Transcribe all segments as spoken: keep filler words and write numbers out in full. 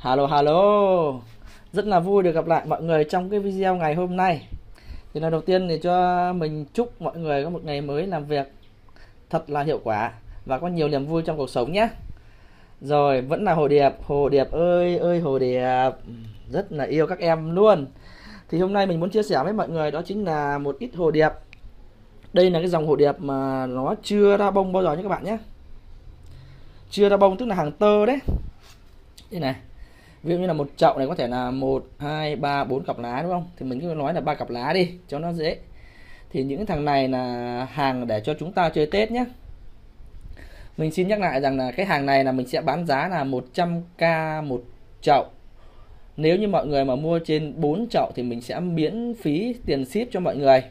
Hello hello, rất là vui được gặp lại mọi người trong cái video ngày hôm nay. Thì là đầu tiên thì cho mình chúc mọi người có một ngày mới làm việc thật là hiệu quả và có nhiều niềm vui trong cuộc sống nhé. Rồi, vẫn là Hồ Điệp, Hồ Điệp ơi ơi Hồ Điệp, rất là yêu các em luôn. Thì hôm nay mình muốn chia sẻ với mọi người đó chính là một ít hồ điệp. Đây là cái dòng hồ điệp mà nó chưa ra bông bao giờ nhé các bạn nhé. Chưa ra bông tức là hàng tơ đấy. Đây này, ví dụ như là một chậu này có thể là một, hai, ba, bốn cặp lá đúng không? Thì mình cứ nói là ba cặp lá đi cho nó dễ. Thì những thằng này là hàng để cho chúng ta chơi Tết nhé. Mình xin nhắc lại rằng là cái hàng này là mình sẽ bán giá là một trăm k một chậu. Nếu như mọi người mà mua trên bốn chậu thì mình sẽ miễn phí tiền ship cho mọi người.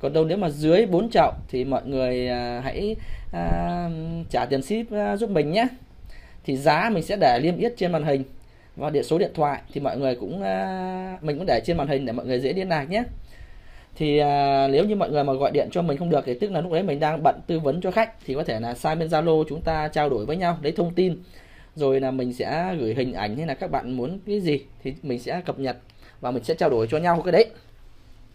Còn đâu nếu mà dưới bốn chậu thì mọi người hãy à, trả tiền ship giúp mình nhé. Thì giá mình sẽ để liêm yết trên màn hình. Và địa số điện thoại thì mọi người cũng à, mình cũng để trên màn hình để mọi người dễ liên lạc nhé. Thì à, nếu như mọi người mà gọi điện cho mình không được thì tức là lúc đấy mình đang bận tư vấn cho khách. Thì có thể là sang bên Zalo chúng ta trao đổi với nhau, lấy thông tin. Rồi là mình sẽ gửi hình ảnh hay là các bạn muốn cái gì thì mình sẽ cập nhật và mình sẽ trao đổi cho nhau cái đấy.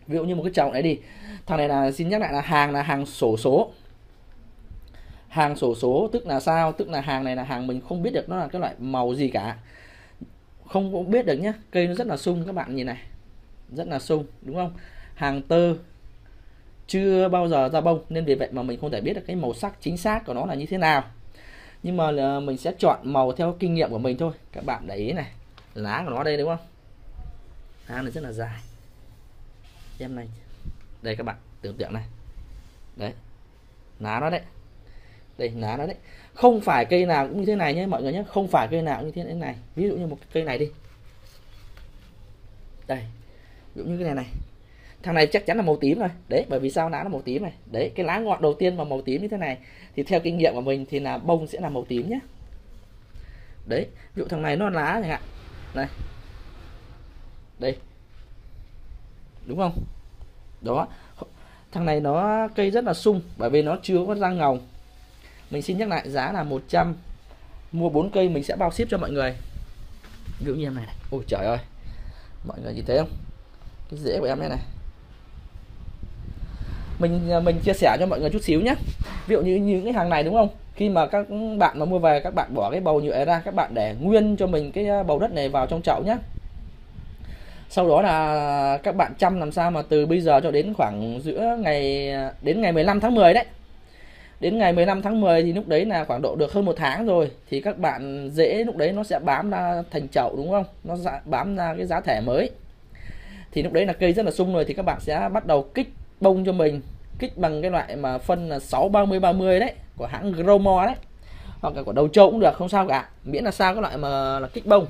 Ví dụ như một cái chậu này đi. Thằng này là xin nhắc lại là hàng là hàng sổ số. Hàng sổ số tức là sao? Tức là hàng này là hàng mình không biết được nó là cái loại màu gì cả. Không cũng biết được nhé. Cây nó rất là sung các bạn nhìn này. Rất là sung đúng không? Hàng tơ chưa bao giờ ra bông nên vì vậy mà mình không thể biết được cái màu sắc chính xác của nó là như thế nào. Nhưng mà mình sẽ chọn màu theo kinh nghiệm của mình thôi. Các bạn để ý này, lá của nó đây đúng không? Lá này rất là dài. Em này, đây các bạn tưởng tượng này, đấy, lá nó đấy, đây lá nó đấy. Không phải cây nào cũng như thế này nhé mọi người nhé, không phải cây nào cũng như thế này. Ví dụ như một cây này đi, đây, ví dụ như cái này này, thằng này chắc chắn là màu tím rồi, đấy, bởi vì sao lá nó màu tím này, đấy, cái lá ngọn đầu tiên mà màu tím như thế này, thì theo kinh nghiệm của mình thì là bông sẽ là màu tím nhé, đấy, ví dụ thằng này nó lá này ạ, này, đây. Đúng không? Đó. Thằng này nó cây rất là sung bởi vì nó chưa có răng ngồng. Mình xin nhắc lại giá là một trăm. Mua bốn cây mình sẽ bao ship cho mọi người. Ví dụ như em này này. Ôi trời ơi. Mọi người nhìn thấy không? Cái rễ của em đây này. Mình mình chia sẻ cho mọi người chút xíu nhé. Ví dụ như những cái hàng này đúng không? Khi mà các bạn mà mua về các bạn bỏ cái bầu nhựa ra, các bạn để nguyên cho mình cái bầu đất này vào trong chậu nhé. Sau đó là các bạn chăm làm sao mà từ bây giờ cho đến khoảng giữa ngày đến ngày mười lăm tháng mười đấy. Đến ngày mười lăm tháng mười thì lúc đấy là khoảng độ được hơn một tháng rồi thì các bạn dễ lúc đấy nó sẽ bám ra thành chậu đúng không? Nó bám ra cái giá thể mới. Thì lúc đấy là cây rất là sung rồi thì các bạn sẽ bắt đầu kích bông cho mình, kích bằng cái loại mà phân là sáu ba mươi ba mươi đấy của hãng Growmore đấy. Hoặc là của đầu trâu cũng được không sao cả, miễn là sao cái loại mà là kích bông.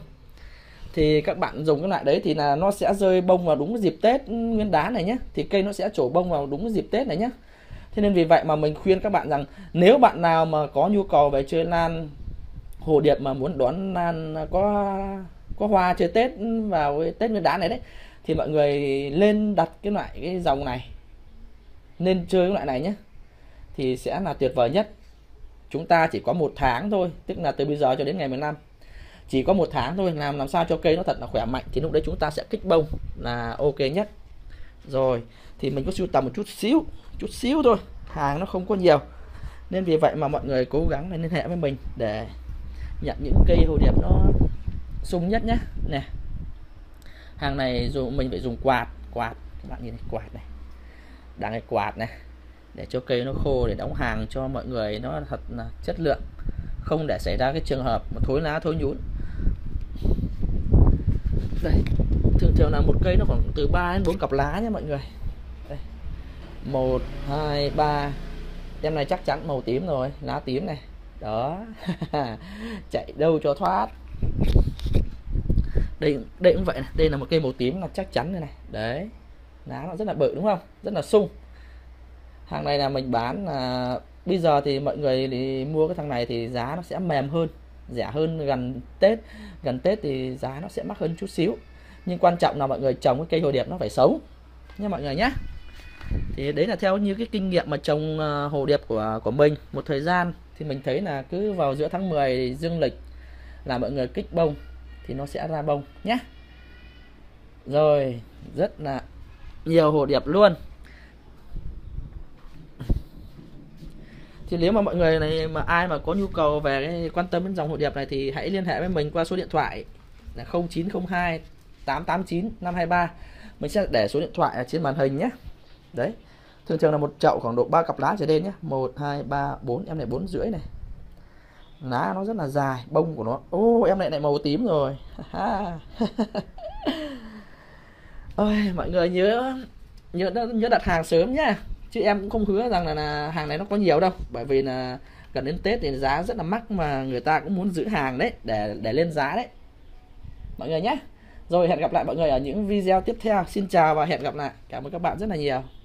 Thì các bạn dùng cái loại đấy thì là nó sẽ rơi bông vào đúng dịp Tết Nguyên đán này nhé. Thì cây nó sẽ trổ bông vào đúng dịp Tết này nhé. Thế nên vì vậy mà mình khuyên các bạn rằng nếu bạn nào mà có nhu cầu về chơi lan hồ điệp mà muốn đón lan có có hoa chơi Tết vào Tết Nguyên đán này đấy thì mọi người lên đặt cái loại cái dòng này. Nên chơi cái loại này nhé. Thì sẽ là tuyệt vời nhất. Chúng ta chỉ có một tháng thôi, tức là từ bây giờ cho đến ngày mười lăm. Chỉ có một tháng thôi, làm làm sao cho cây nó thật là khỏe mạnh thì lúc đấy chúng ta sẽ kích bông là ok nhất. Rồi thì mình có sưu tầm một chút xíu chút xíu thôi, hàng nó không có nhiều nên vì vậy mà mọi người cố gắng liên hệ với mình để nhận những cây hồ điệp nó sung nhất nhé. Nè, hàng này dù mình phải dùng quạt quạt các bạn nhìn này, quạt này đang cái quạt này để cho cây nó khô để đóng hàng cho mọi người nó thật là chất lượng, không để xảy ra cái trường hợp mà thối lá thối nhún. Đây, thường thường là một cây nó khoảng từ ba đến bốn cặp lá nha mọi người. Đây. một hai ba. Em này chắc chắn màu tím rồi, lá tím này. Đó. Chạy đâu cho thoát. Đây đây cũng vậy này, đây là một cây màu tím là chắc chắn rồi này. Đấy. Lá nó rất là bự đúng không? Rất là sung. Hàng này là mình bán là bây giờ thì mọi người thì mua cái thằng này thì giá nó sẽ mềm hơn, rẻ hơn gần Tết. Gần Tết thì giá nó sẽ mắc hơn chút xíu. Nhưng quan trọng là mọi người trồng cái cây hồ điệp nó phải sống nha mọi người nhé. Thì đấy là theo như cái kinh nghiệm mà trồng hồ điệp của của mình. Một thời gian thì mình thấy là cứ vào giữa tháng mười dương lịch là mọi người kích bông. thì nó sẽ ra bông nhé. Rồi, rất là nhiều hồ điệp luôn. Thì nếu mà mọi người này mà ai mà có nhu cầu về cái quan tâm đến dòng hồ điệp này thì hãy liên hệ với mình qua số điện thoại là không chín không hai tám tám chín năm hai ba. Mình sẽ để số điện thoại ở trên màn hình nhé. Đấy. Thường thường là một chậu khoảng độ ba cặp lá trở lên nhé. một hai ba bốn, em này bốn rưỡi này. Lá nó rất là dài, bông của nó. Ô, em này lại màu tím rồi. Ôi, mọi người nhớ nhớ nhớ đặt hàng sớm nhá. Chứ em cũng không hứa rằng là, là hàng này nó có nhiều đâu, bởi vì là gần đến Tết thì giá rất là mắc mà người ta cũng muốn giữ hàng đấy để để lên giá đấy. Mọi người nhé. Rồi hẹn gặp lại mọi người ở những video tiếp theo. Xin chào và hẹn gặp lại. Cảm ơn các bạn rất là nhiều.